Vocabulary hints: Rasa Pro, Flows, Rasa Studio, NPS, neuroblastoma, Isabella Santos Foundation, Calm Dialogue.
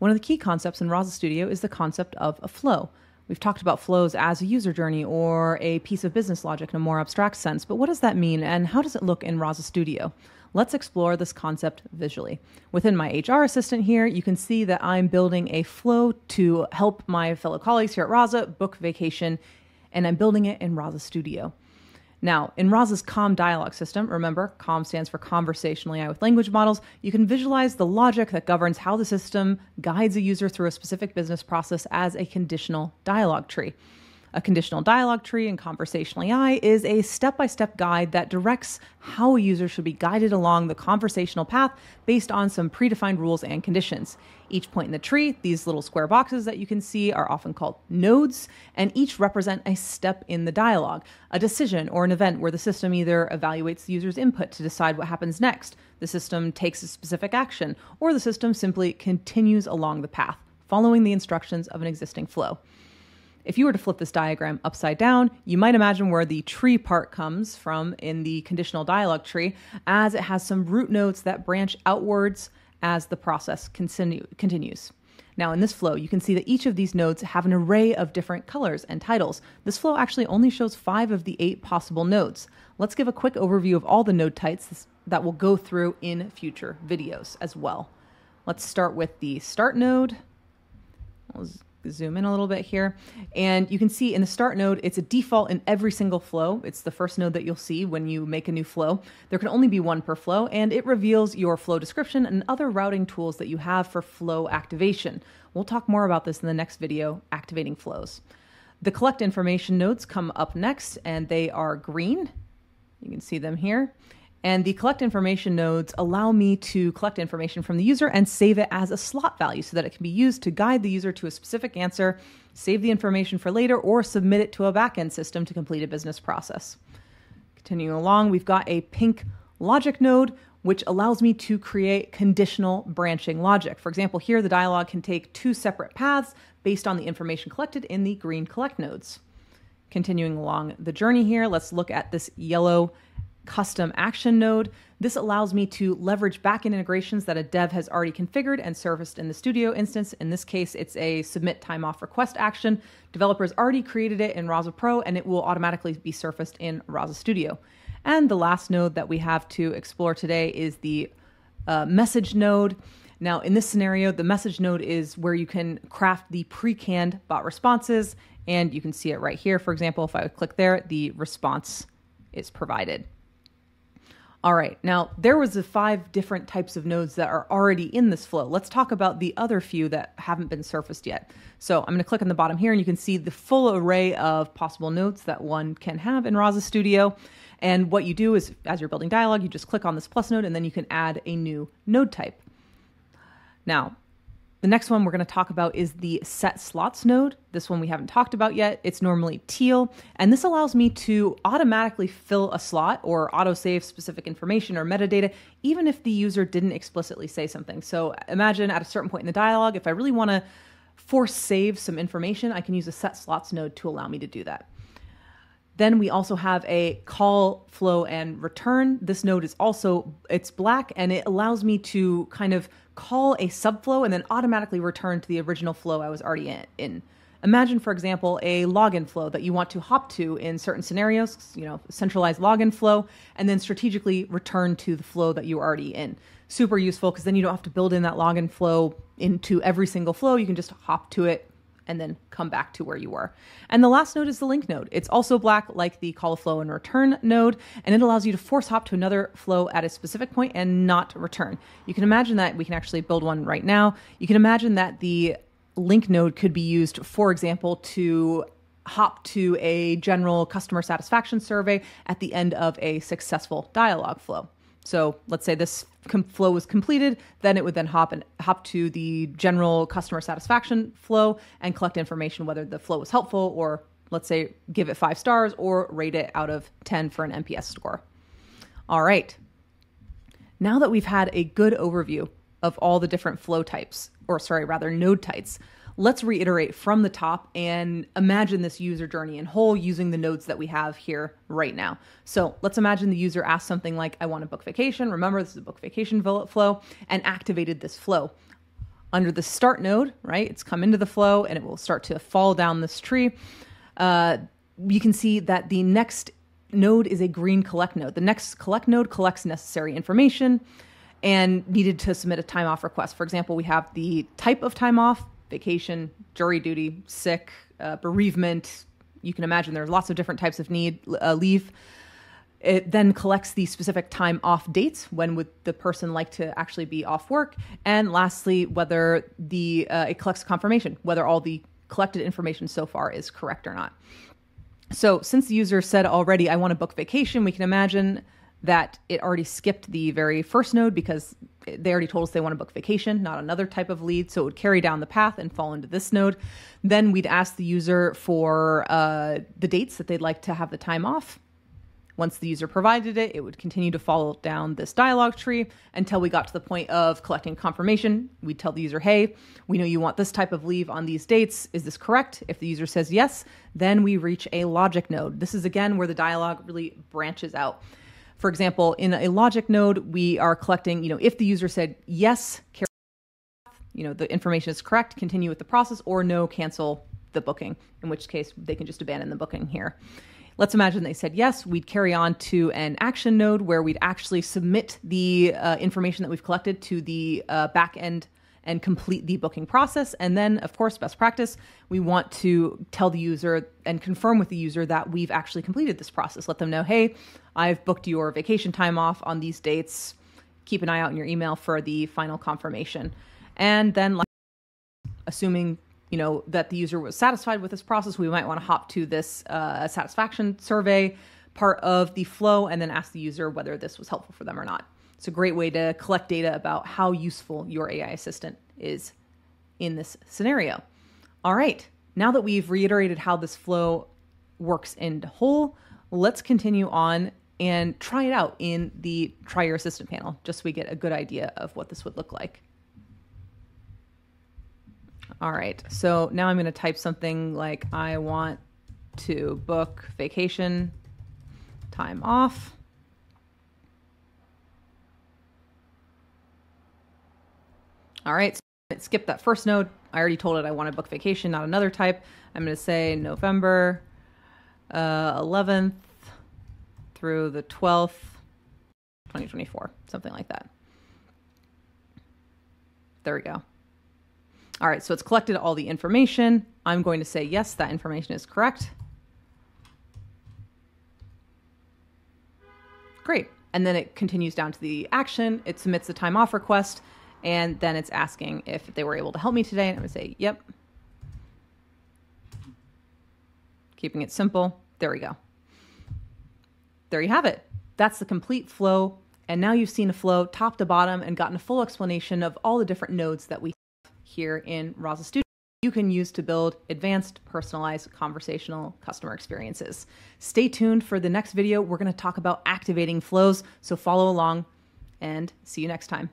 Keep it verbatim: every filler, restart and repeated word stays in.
One of the key concepts in Rasa Studio is the concept of a flow. We've talked about flows as a user journey or a piece of business logic in a more abstract sense, but what does that mean and how does it look in Rasa Studio? Let's explore this concept visually. Within my H R assistant here, you can see that I'm building a flow to help my fellow colleagues here at Rasa book vacation, and I'm building it in Rasa Studio. Now, in Rasa's Calm Dialogue system, remember, Calm stands for Conversational A I with Language Models, you can visualize the logic that governs how the system guides a user through a specific business process as a conditional dialogue tree. A conditional dialogue tree in Conversational A I is a step-by-step guide that directs how a user should be guided along the conversational path based on some predefined rules and conditions. Each point in the tree, these little square boxes that you can see are often called nodes, and each represent a step in the dialogue, a decision or an event where the system either evaluates the user's input to decide what happens next, the system takes a specific action, or the system simply continues along the path, following the instructions of an existing flow. If you were to flip this diagram upside down, you might imagine where the tree part comes from in the conditional dialogue tree, as it has some root nodes that branch outwards as the process continue, continues. Now in this flow, you can see that each of these nodes have an array of different colors and titles. This flow actually only shows five of the eight possible nodes. Let's give a quick overview of all the node types that we'll go through in future videos as well. Let's start with the start node. Zoom in a little bit here, and you can see in the start node, it's a default in every single flow. It's the first node that you'll see when you make a new flow. There can only be one per flow, and it reveals your flow description and other routing tools that you have for flow activation. We'll talk more about this in the next video, activating flows. The collect information nodes come up next, and they are green. You can see them here. And the collect information nodes allow me to collect information from the user and save it as a slot value so that it can be used to guide the user to a specific answer, save the information for later, or submit it to a backend system to complete a business process. Continuing along, we've got a pink logic node, which allows me to create conditional branching logic. For example, here the dialogue can take two separate paths based on the information collected in the green collect nodes. Continuing along the journey here, let's look at this yellow custom action node. This allows me to leverage backend integrations that a dev has already configured and serviced in the studio instance. In this case, it's a submit time off request action. Developers already created it in Rasa Pro, and it will automatically be surfaced in Rasa Studio. And the last node that we have to explore today is the uh, message node. Now, in this scenario, the message node is where you can craft the pre-canned bot responses, and you can see it right here. For example, if I would click there, the response is provided. All right, now there was the five different types of nodes that are already in this flow. Let's talk about the other few that haven't been surfaced yet. So I'm going to click on the bottom here and you can see the full array of possible nodes that one can have in Rasa Studio. And what you do is as you're building dialogue, you just click on this plus node and then you can add a new node type. Now, the next one we're going to talk about is the set slots node. This one we haven't talked about yet. It's normally teal, and this allows me to automatically fill a slot or autosave specific information or metadata, even if the user didn't explicitly say something. So imagine at a certain point in the dialogue, if I really want to force save some information, I can use a set slots node to allow me to do that. Then we also have a call, flow, and return. This node is also, it's black, and it allows me to kind of call a subflow and then automatically return to the original flow I was already in. Imagine, for example, a login flow that you want to hop to in certain scenarios, you know, centralized login flow, and then strategically return to the flow that you were already in. Super useful because then you don't have to build in that login flow into every single flow. You can just hop to it and then come back to where you were. And the last node is the link node. It's also black, like the call, flow, and return node, and it allows you to force hop to another flow at a specific point and not return. You can imagine that we can actually build one right now. You can imagine that the link node could be used, for example, to hop to a general customer satisfaction survey at the end of a successful dialogue flow. So let's say this flow was completed, then it would then hop and hop to the general customer satisfaction flow and collect information, whether the flow was helpful or let's say give it five stars or rate it out of ten for an N P S score. All right. Now that we've had a good overview of all the different flow types, or sorry, rather node types, let's reiterate from the top and imagine this user journey in whole using the nodes that we have here right now. So let's imagine the user asked something like, I want to book vacation. Remember, this is a book vacation flow, and activated this flow. under the start node, right? It's come into the flow and it will start to fall down this tree. Uh, you can see that the next node is a green collect node. The next collect node collects necessary information and needed to submit a time off request. For example, we have the type of time off, vacation, jury duty, sick, uh, bereavement. You can imagine there's lots of different types of need, uh, leave. It then collects the specific time off dates, when would the person like to actually be off work. And lastly, whether the uh, it collects confirmation, whether all the collected information so far is correct or not. So since the user said already, I want to book vacation, we can imagine that it already skipped the very first node because they already told us they want to book vacation, not another type of lead. So it would carry down the path and fall into this node. Then we'd ask the user for uh, the dates that they'd like to have the time off. Once the user provided it, it would continue to follow down this dialogue tree until we got to the point of collecting confirmation. We'd tell the user, hey, we know you want this type of leave on these dates. Is this correct? If the user says yes, then we reach a logic node. This is, again, where the dialogue really branches out. For example, in a logic node, we are collecting, you know, if the user said yes, carry, you know, the information is correct, continue with the process, or no, cancel the booking, in which case they can just abandon the booking here. Let's imagine they said yes, we'd carry on to an action node where we'd actually submit the uh, information that we've collected to the uh, back end and complete the booking process. And then, of course, best practice, we want to tell the user and confirm with the user that we've actually completed this process. Let them know, hey, I've booked your vacation time off on these dates. Keep an eye out in your email for the final confirmation. And then, assuming you know, that the user was satisfied with this process, we might want to hop to this uh, satisfaction survey part of the flow and then ask the user whether this was helpful for them or not. It's a great way to collect data about how useful your A I assistant is in this scenario. All right, now that we've reiterated how this flow works in whole, let's continue on and try it out in the Try Your Assistant panel, just so we get a good idea of what this would look like. All right, so now I'm going to type something like, I want to book vacation time off. All right, so skip that first node. I already told it I want to book vacation, not another type. I'm going to say November uh, eleventh through the twelfth, twenty twenty-four, something like that. There we go. All right, so it's collected all the information. I'm going to say, yes, that information is correct. Great. And then it continues down to the action. It submits a time off request, and then it's asking if they were able to help me today. And I'm going to say, yep. Keeping it simple. There we go. There you have it. That's the complete flow. And now you've seen a flow top to bottom and gotten a full explanation of all the different nodes that we here in Rasa Studio, you can use to build advanced, personalized, conversational customer experiences. Stay tuned for the next video. We're going to talk about activating flows, so follow along and see you next time.